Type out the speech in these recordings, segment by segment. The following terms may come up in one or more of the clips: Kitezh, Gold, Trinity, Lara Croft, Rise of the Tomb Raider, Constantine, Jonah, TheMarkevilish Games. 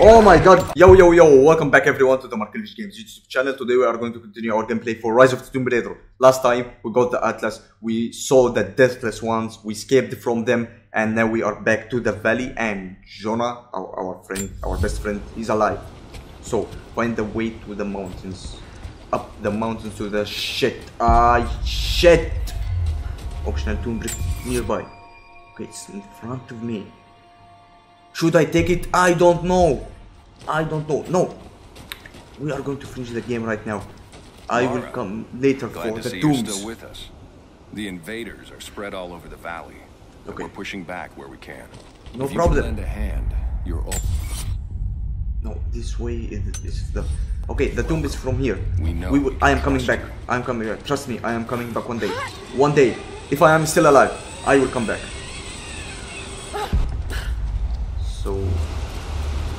Oh my god. Yo, welcome back everyone to the TheMarkevilish Games YouTube channel. Today we are going to continue our gameplay for Rise of the Tomb Raider. Last time we got the Atlas, we saw the deathless ones, we escaped from them, and now we are back to the valley, and Jonah, our friend, our best friend, is alive. So find the way to the mountains. Up the mountains to the shit. Shit! Optional tomb nearby. Okay, it's in front of me. Should I take it? I don't know. No. We are going to finish the game right now. I Lara, will come later for the tombs. You're still with us. The invaders are spread all over the valley. Okay. We're pushing back where we can. No if problem. You can lend a hand, you're all... No, this way is the... Okay, the tomb is from here. We know. I am coming back. I am coming back. Trust me, I am coming back one day. One day. If I am still alive, I will come back. So,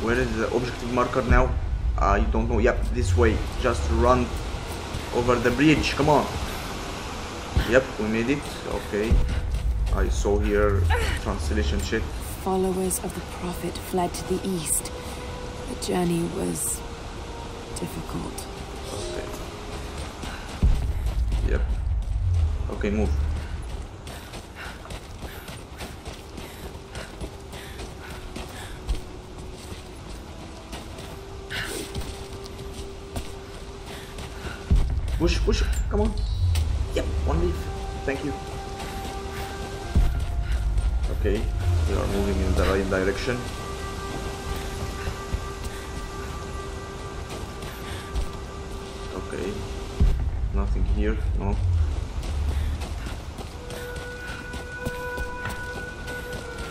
where is the objective marker now? I don't know. Yep, this way. Just run over the bridge. Come on. Yep, we made it. Okay. I saw here translation shit. Followers of the prophet fled to the east. The journey was difficult. Okay. Yep. Okay, move. Push, push, come on. Yep, one leaf. Thank you. Okay, we are moving in the right direction. Okay, nothing here, no.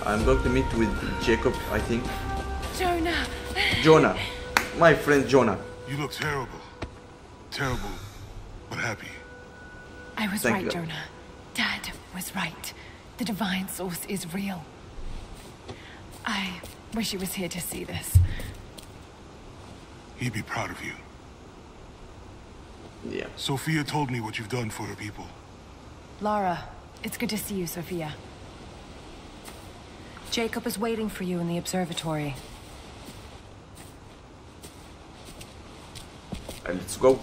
I'm going to meet with Jacob, I think. Jonah! Jonah! My friend Jonah. You look terrible. Terrible. But happy. I was right, Jonah. Dad was right. The divine source is real. I wish he was here to see this. He'd be proud of you. Yeah. Sophia told me what you've done for her people. Lara, it's good to see you, Sophia. Jacob is waiting for you in the observatory. And let's go.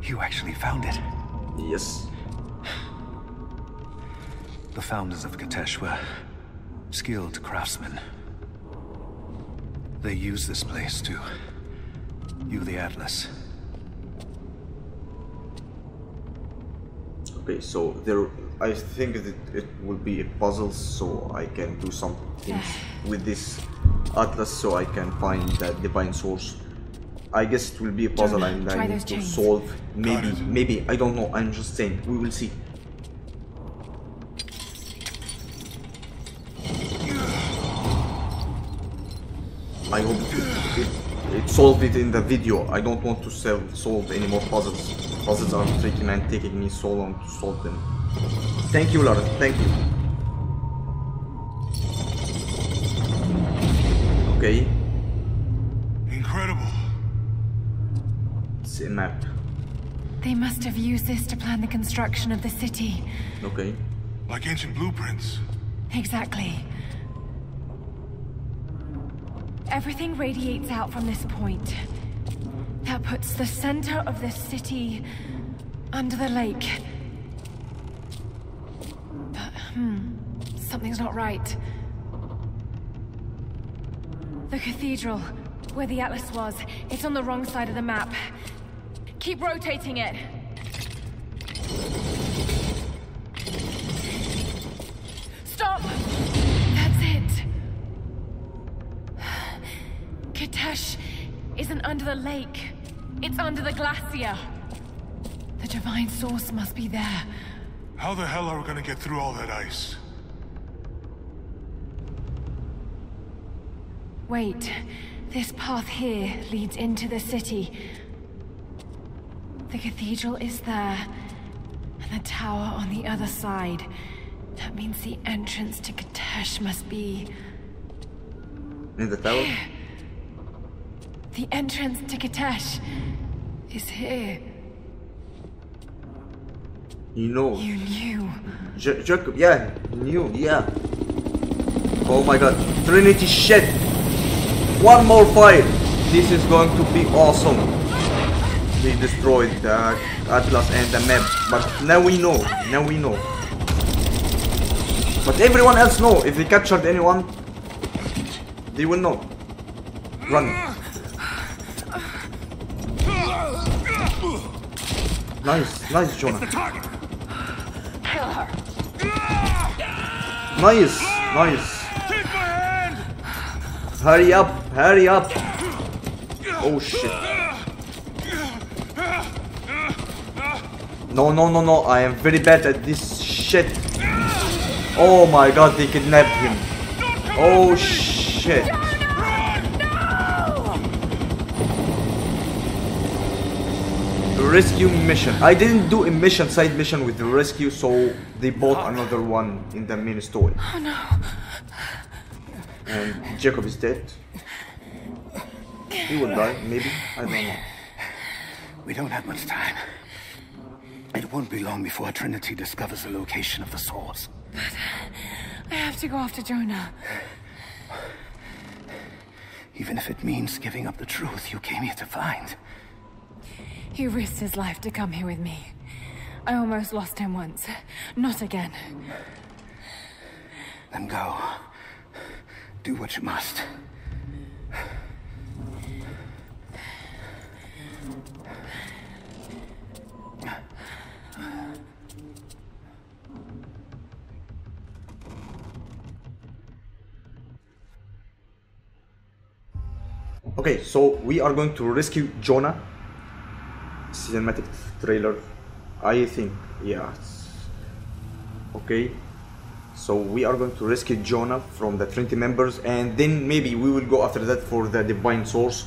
You actually found it. Yes. The founders of Kitezh were skilled craftsmen. They used this place to view the Atlas. Okay, so there. I think that it will be a puzzle, so I can do some things with this Atlas, so I can find that divine source. I guess it will be a puzzle and I need to solve. Maybe, I don't know, I'm just saying, we will see. I hope it solved it in the video. I don't want to solve any more puzzles. Puzzles are tricky, man, taking me so long to solve them. Thank you, Lara, thank you. Okay. Incredible. A map. They must have used this to plan the construction of the city. Okay. Like ancient blueprints. Exactly. Everything radiates out from this point. That puts the center of the city under the lake. But, something's not right. The cathedral, where the Atlas was, it's on the wrong side of the map. Keep rotating it. Stop! That's it. Kitezh isn't under the lake. It's under the glacier. The divine source must be there. How the hell are we gonna get through all that ice? Wait. This path here leads into the city. The cathedral is there, and the tower on the other side. That means the entrance to Kitezh must be... Near the tower? Here. The entrance to Kitezh is here. You know. You knew. Jacob, yeah, knew, yeah. Oh my god, Trinity shit! One more fight! This is going to be awesome. We destroyed the Atlas and the map, but now we know, But everyone else know, if they captured anyone, they will know. Run. Nice, nice Jonah. Nice, nice. Take my hand. Hurry up, hurry up. Oh shit. No, no, no, no. I am very bad at this shit. Oh my god, they kidnapped him. Oh shit. Rescue mission. I didn't do a mission, side mission with the rescue, so they bought another one in the main story. Oh no. And Jacob is dead. He will die, maybe. I don't know. We don't have much time. It won't be long before Trinity discovers the location of the source. But I have to go after Jonah. Even if it means giving up the truth you came here to find. He risked his life to come here with me. I almost lost him once. Not again. Then go. Do what you must. Okay, so we are going to rescue Jonah. Cinematic trailer, I think. Yeah. Okay, so we are going to rescue Jonah from the Trinity members, and then maybe we will go after that for the divine source.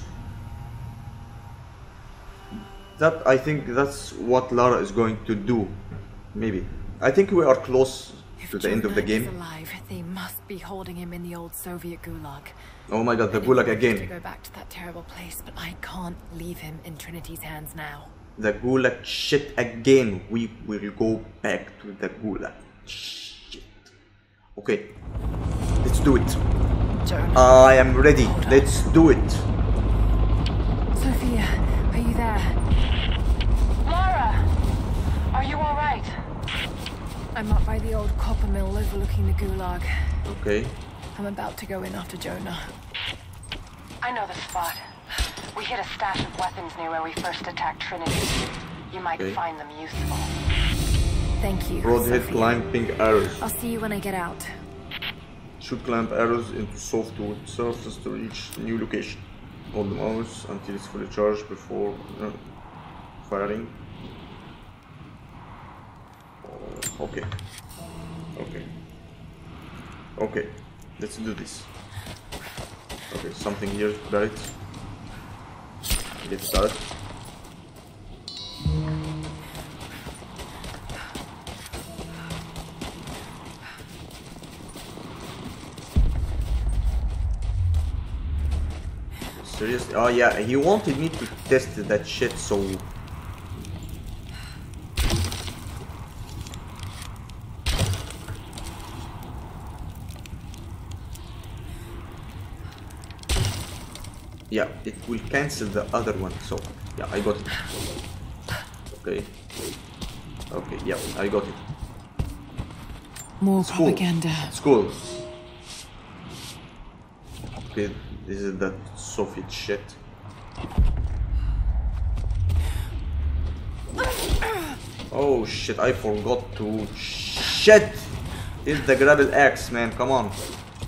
That, I think that's what Lara is going to do. Maybe. I think we are close to the end of the game. If Jonah is alive, they must be holding him in the old Soviet gulag. Oh my god, the gulag again. I have to go back to that terrible place, but I can't leave him in Trinity's hands now. The gulag shit again. We will go back to the gulag shit. Okay, let's do it. Jonah, I am ready. Let's do it. Sophia, are you there? Lara, are you all right? I'm up by the old copper mill overlooking the gulag. Okay. I'm about to go in after Jonah. I know the spot. We hit a stash of weapons near where we first attacked Trinity. You might find them useful. Thank you. Broadhead clamping arrows. I'll see you when I get out. Shoot clamp arrows into soft wood surface to reach new location. Hold the mouse until it's fully charged before firing. Okay. Okay. Okay. Let's do this. Okay, something here, right? Let's start. Seriously? Oh yeah, he wanted me to test that shit, so... Yeah, it will cancel the other one, so yeah, I got it. Okay. Okay, yeah, I got it. More propaganda. School. Okay, this is that Soviet shit. Oh shit, I forgot to... Shit! It's the grapple axe, man, come on.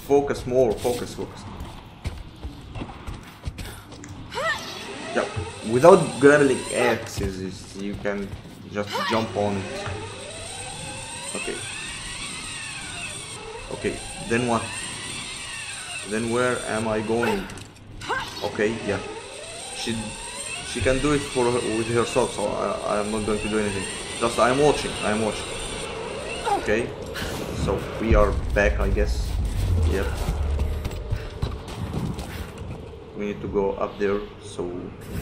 Focus more, focus, focus. Yeah, without grappling axes, you can just jump on it. Okay. Okay, then what? Then where am I going? Okay, yeah. She She can do it for her, with herself, so I'm not going to do anything. Just I'm watching. Okay, so we are back, I guess. Yep. We need to go up there, so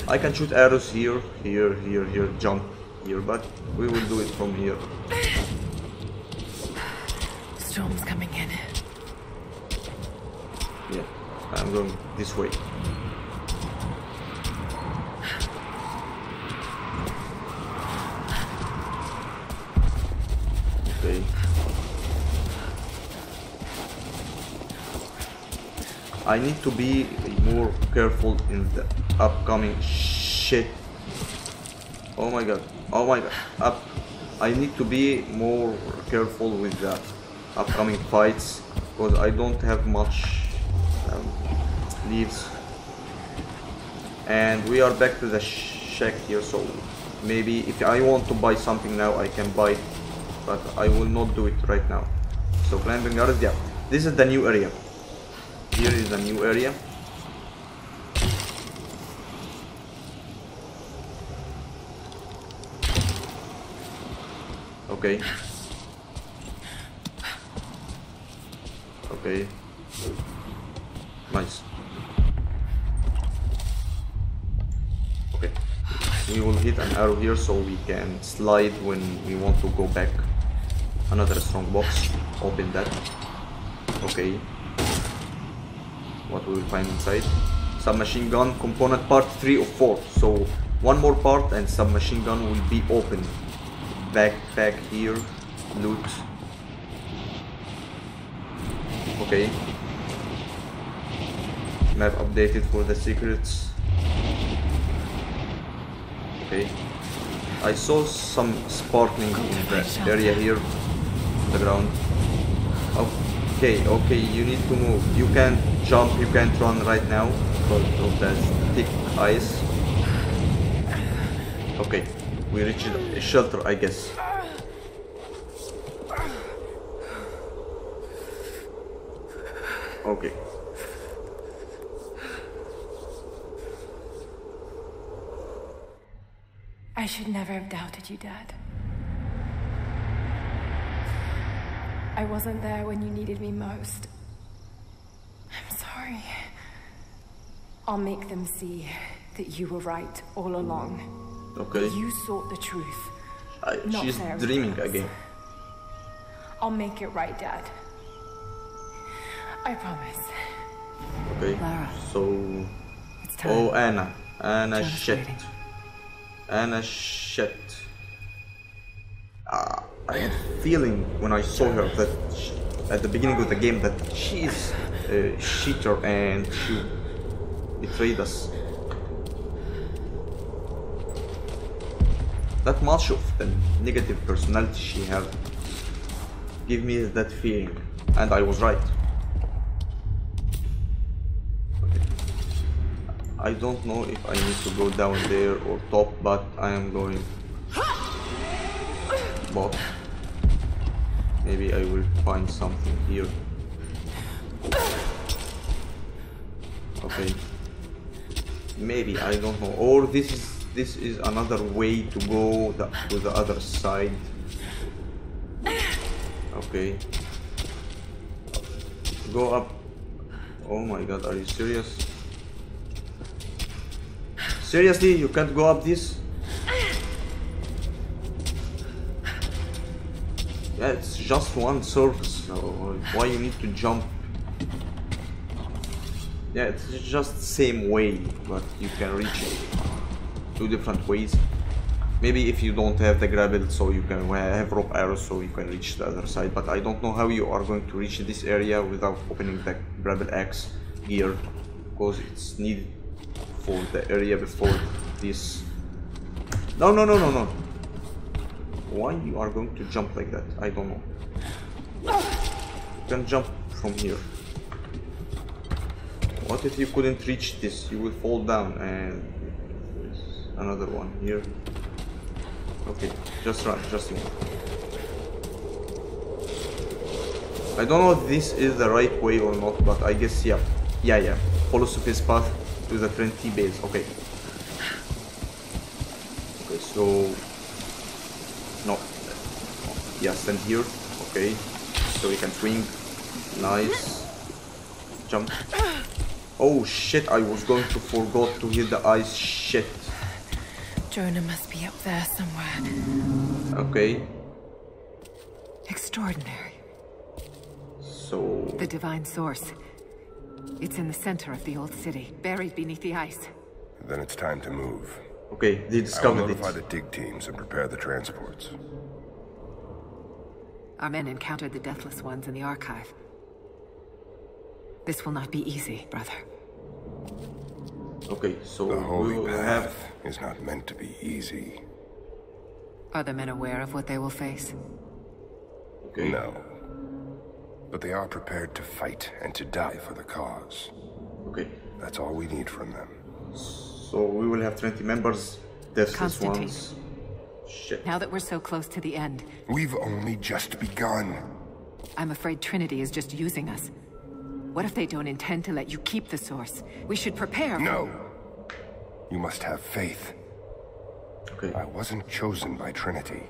I can shoot arrows here, here, jump here, but we will do it from here. Storm's coming in. Yeah, I'm going this way. Okay. I need to be more careful in the upcoming shit. Oh my god. I need to be more careful with that upcoming fights, because I don't have much leaves. And we are back to the shack here, so maybe if I want to buy something now I can buy it, but I will not do it right now. So climbing guards, yeah, this is the new area. Here is a new area. Okay. Nice. Okay. We will hit an arrow here so we can slide when we want to go back. Another strong box. Open that. Okay. What we will find inside. Submachine gun component part 3 of 4. So one more part and submachine gun will be opened. Backpack here, loot. Okay. Map updated for the secrets. Okay. I saw some sparkling in the area here, on the ground. Okay, you need to move. You can't jump, you can't run right now because of the thick ice. Okay, we reached a shelter, I guess. Okay. I should never have doubted you, Dad. I wasn't there when you needed me most. I'm sorry. I'll make them see that you were right all along. Okay. You sought the truth. She's dreaming again. I'll make it right, Dad. I promise. Okay. Lara, so. It's time. Oh, Anna. Anna shit. I had a feeling when I saw her that she, at the beginning of the game, that she is a cheater and she betrayed us. That much of the negative personality she had gave me that feeling, and I was right. Okay. I don't know if I need to go down there or top, but I am going. Box. Maybe I will find something here. Okay. Maybe, I don't know. Or this is another way to go to the other side. Okay. Go up. Oh my god, are you serious? Seriously, you can't go up this? Yeah, it's just one surface, so why you need to jump? Yeah, it's just the same way, but you can reach it two different ways. Maybe if you don't have the grapple, so you can have rope arrows, so you can reach the other side. But I don't know how you are going to reach this area without opening the grapple axe gear, because it's needed for the area before this. No. Why you are going to jump like that? I don't know. You can jump from here. What if you couldn't reach this? You will fall down, and there's another one here. Okay, just run, just run. I don't know if this is the right way or not, but I guess yeah. Follow Sophie's path to the Trinity base. Okay. so... No. Yeah, stand here. Okay. So we can swing. Nice. Jump. Oh shit, I was going to forgot to hit the ice. Shit. Jonah must be up there somewhere. Okay. Extraordinary. So... The divine source. It's in the center of the old city, buried beneath the ice. Then it's time to move. Okay, they discovered it. I will notify the dig teams and prepare the transports. Our men encountered the Deathless Ones in the archive. This will not be easy, brother. Okay, so the holy path is not meant to be easy. Are the men aware of what they will face? Okay. No. But they are prepared to fight and to die for the cause. Okay. That's all we need from them. So we will have 20 members, Deathless Ones. Shit. Now that we're so close to the end... We've only just begun. I'm afraid Trinity is just using us. What if they don't intend to let you keep the source? We should prepare. No. You must have faith. Okay. I wasn't chosen by Trinity.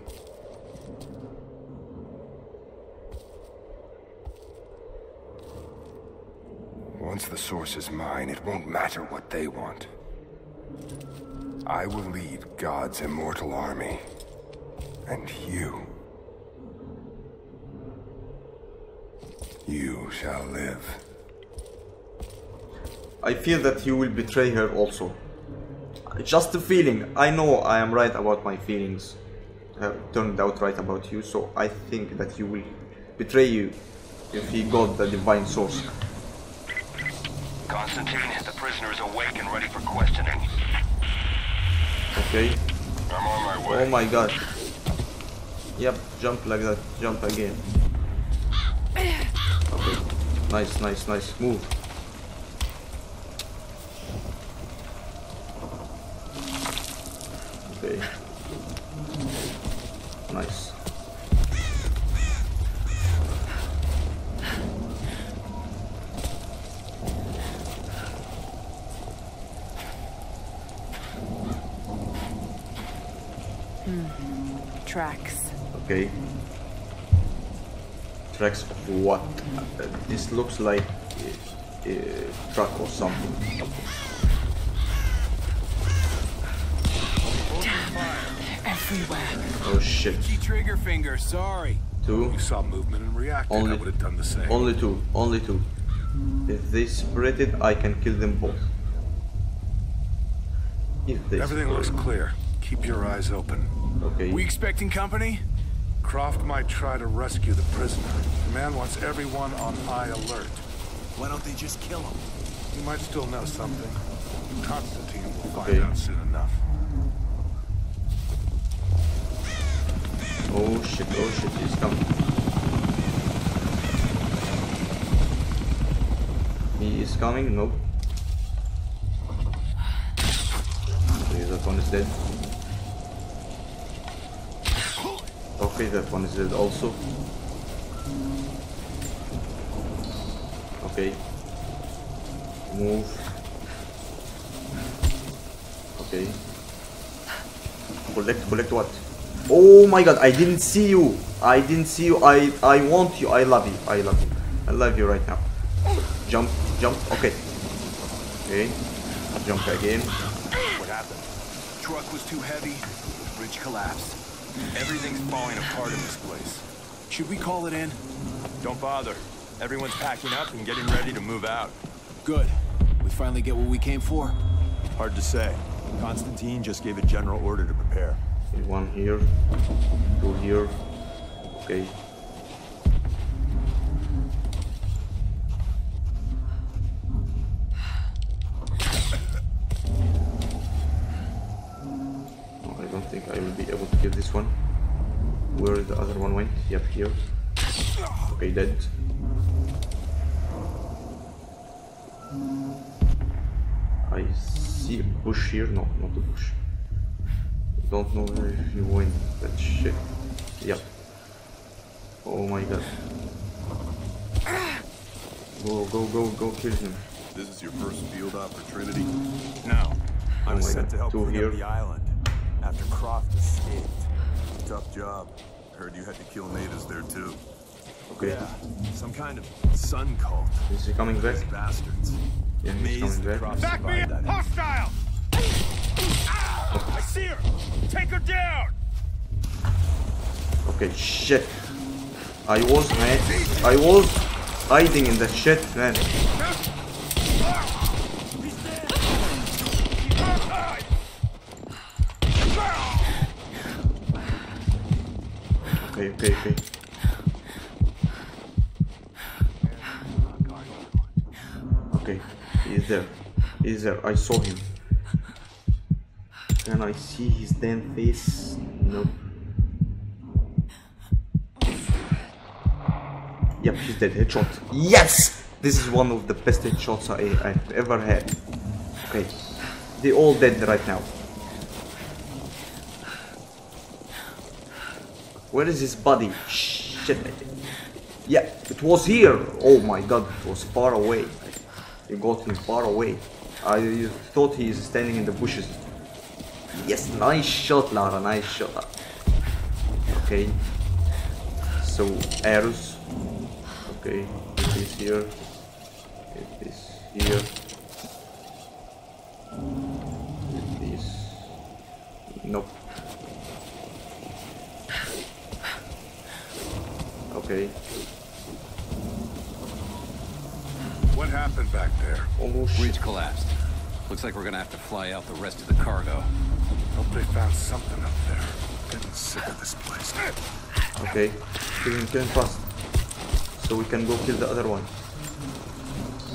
Once the source is mine, it won't matter what they want. I will lead God's immortal army. And you... You shall live. I fear that you will betray her also. Just a feeling. I know I am right about my feelings. I have turned out right about you, so I think that you will betray you if he got the divine source. Constantine, the prisoner is awake and ready for questioning. Okay. I'm on my way. Oh my god. Yep, jump like that. Jump again. Okay. Nice, nice, nice. Move. Okay. Nice. Tracks. Okay. Tracks of what? This looks like a truck or something. Damn, they're everywhere. Oh shit. Trigger finger, sorry. Two. You saw movement and reacted. Only, I would have done the same. Only two. Only two. If they separated, I can kill them both. If they everything separated. Looks clear. Keep your eyes open. Okay. We expecting company? Croft might try to rescue the prisoner. The man wants everyone on high alert. Why don't they just kill him? You might still know something. Constantine will find out soon enough. Oh shit, he's coming. He is coming? Nope. Okay, that one is dead. Okay, that one is dead also. Okay. Move. Okay. Collect, collect what? Oh my god, I didn't see you. I didn't see you. I want you. I love you. I love you. I love you right now. Jump, jump. Okay. Okay. Jump again. What happened? The truck was too heavy. The bridge collapsed. Everything's falling apart in this place. Should we call it in? Don't bother. Everyone's packing up and getting ready to move out. Good. We finally get what we came for? Hard to say. Constantine just gave a general order to prepare. One here. Two here. Okay. This one, where the other one went? Yep, here. Okay, dead. I see a bush here. No, not a bush. Don't know where he went. That shit. Yep. Oh my god. Go, go, go, go! Kill him. This is your first field opportunity. Now, I'm set to help clean up the island. after Croft escaped. Tough job. Heard you had to kill natives there too. Okay. Yeah, some kind of sun cult. Is he coming back? Bastards. Yeah, he's coming back. Back me up! Hostile! Ah, I see her! Take her down! Okay, shit. I was hiding in the shit, man. Okay, okay, okay. Okay, he's there. He's there. I saw him. Can I see his damn face? Nope. Yep, he's dead. Headshot. Yes! This is one of the best headshots I've ever had. Okay. They're all dead right now. Where is his body? Shit. Yeah, it was here. Oh my god, it was far away. You got him far away. I thought he is standing in the bushes. Yes, nice shot, Lara, nice shot. Okay. So, arrows. Okay, it is here. It is here. It is... Nope. Okay. What happened back there? Almost. Bridge collapsed. Looks like we're gonna have to fly out the rest of the cargo. Hope they found something up there. Getting sick of this place. Okay, we can fast. So we can go kill the other one.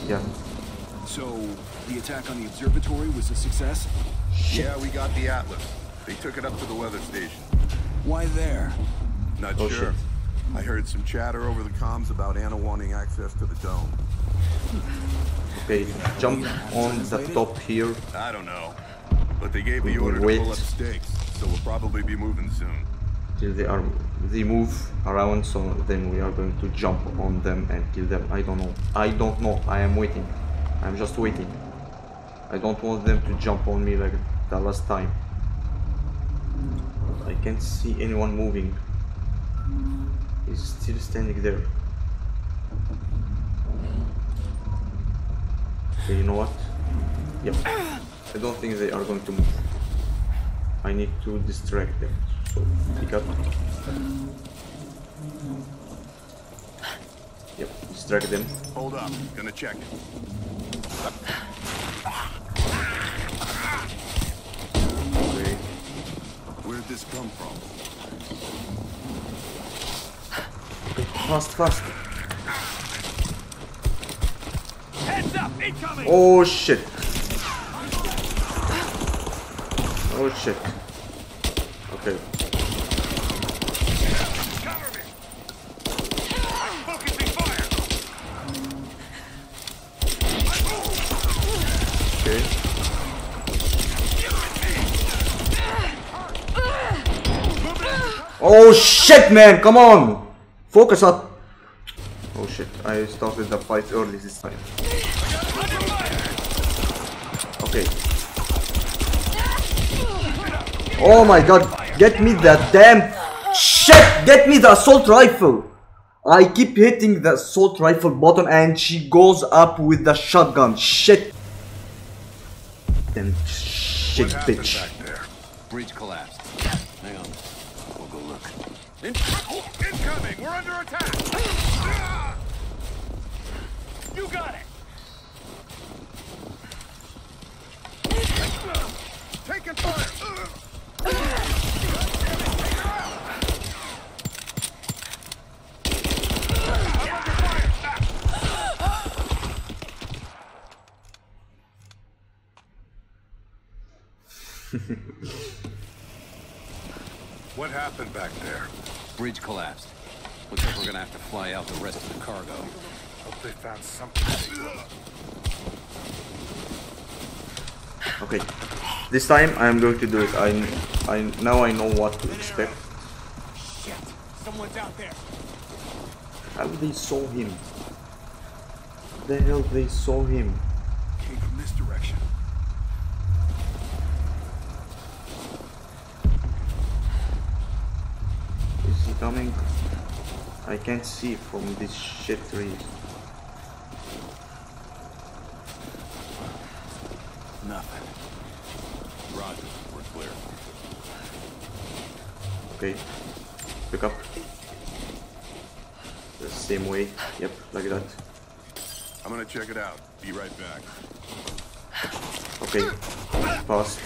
Yeah. So the attack on the observatory was a success? Shit. Yeah, we got the Atlas. They took it up to the weather station. Why there? Not sure. Shit. I heard some chatter over the comms about Anna wanting access to the dome. Okay, jump on the top here. I don't know. But they gave the order to pull up stakes, so we'll probably be moving soon. Till they move around, so then we are going to jump on them and kill them. I don't know. I don't know. I am waiting. I'm just waiting. I don't want them to jump on me like the last time. But I can't see anyone moving. He's still standing there. Okay, you know what? Yep. I don't think they are going to move. I need to distract them. So pick up. Yep, distract them. Hold up, gonna check. Okay. Where'd this come from? Fast, fast. Heads up, incoming. Oh shit. Oh shit. Okay. Cover me. I'm focusing fire. Okay. Oh shit, man, come on. Focus up! Oh shit, I started the fight early this time. Okay. Oh my god, get me the damn shit! Get me the assault rifle! I keep hitting the assault rifle button and she goes up with the shotgun. Shit! Damn shit, bitch. Back there? Bridge collapsed. Hang on. We'll go look. Incoming! We're under attack! You got it! Taking fire! What happened back there? Bridge collapsed. Looks like we're gonna have to fly out the rest of the cargo. Hope they found something. Okay, this time I'm going to do it. I know what to expect. Shit! Someone's out there. How they saw him? The hell they saw him? Came from this direction. coming. I can't see from this shit tree. Nothing. Roger, we're clear. Okay. Pick up. The same way. Yep, like that. I'm gonna check it out. Be right back. Okay. Fast.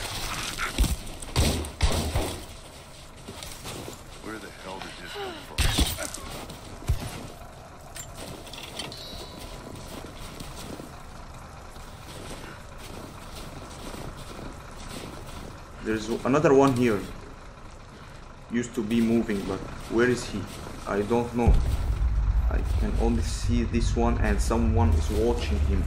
Where the hell did this come from? There's another one here. Used to be moving, but where is he? I don't know. I can only see this one and someone is watching him.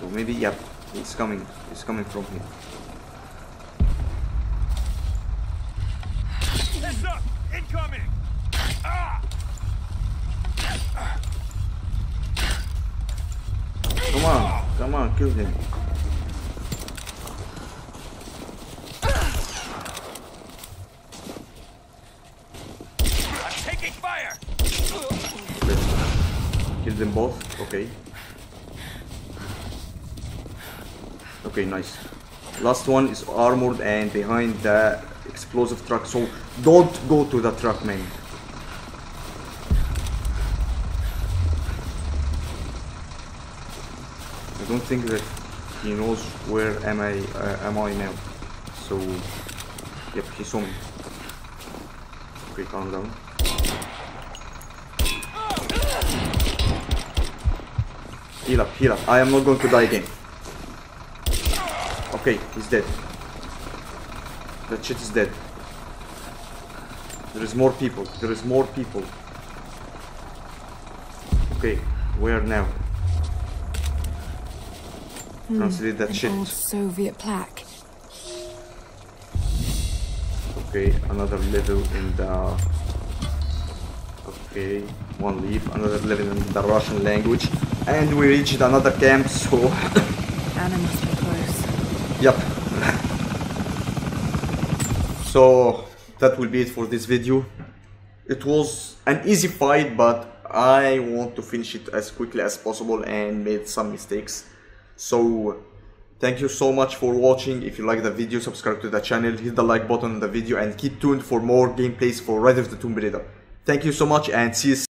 So maybe, yep, it's coming. It's coming from him. Heads up! Incoming! Ah! Come on, come on, kill him. Them both, okay. Okay, nice. Last one is armored and behind the explosive truck, so don't go to the truck, man. I don't think that he knows where am I now. So, yep, he saw me. Okay, calm down. Heal up, heal up. I am not going to die again. Okay, he's dead. That shit is dead. There is more people. There is more people. Okay, where now? Translate that shit. Old Soviet plaque. Okay, another level in the... Okay, one leaf. Another level in the Russian language. And we reached another camp, so... Anna must be close. Yep. So, that will be it for this video. It was an easy fight, but I want to finish it as quickly as possible and made some mistakes. So, thank you so much for watching. If you like the video, subscribe to the channel, hit the like button on the video, and keep tuned for more gameplays for Rise of the Tomb Raider. Thank you so much and see you soon.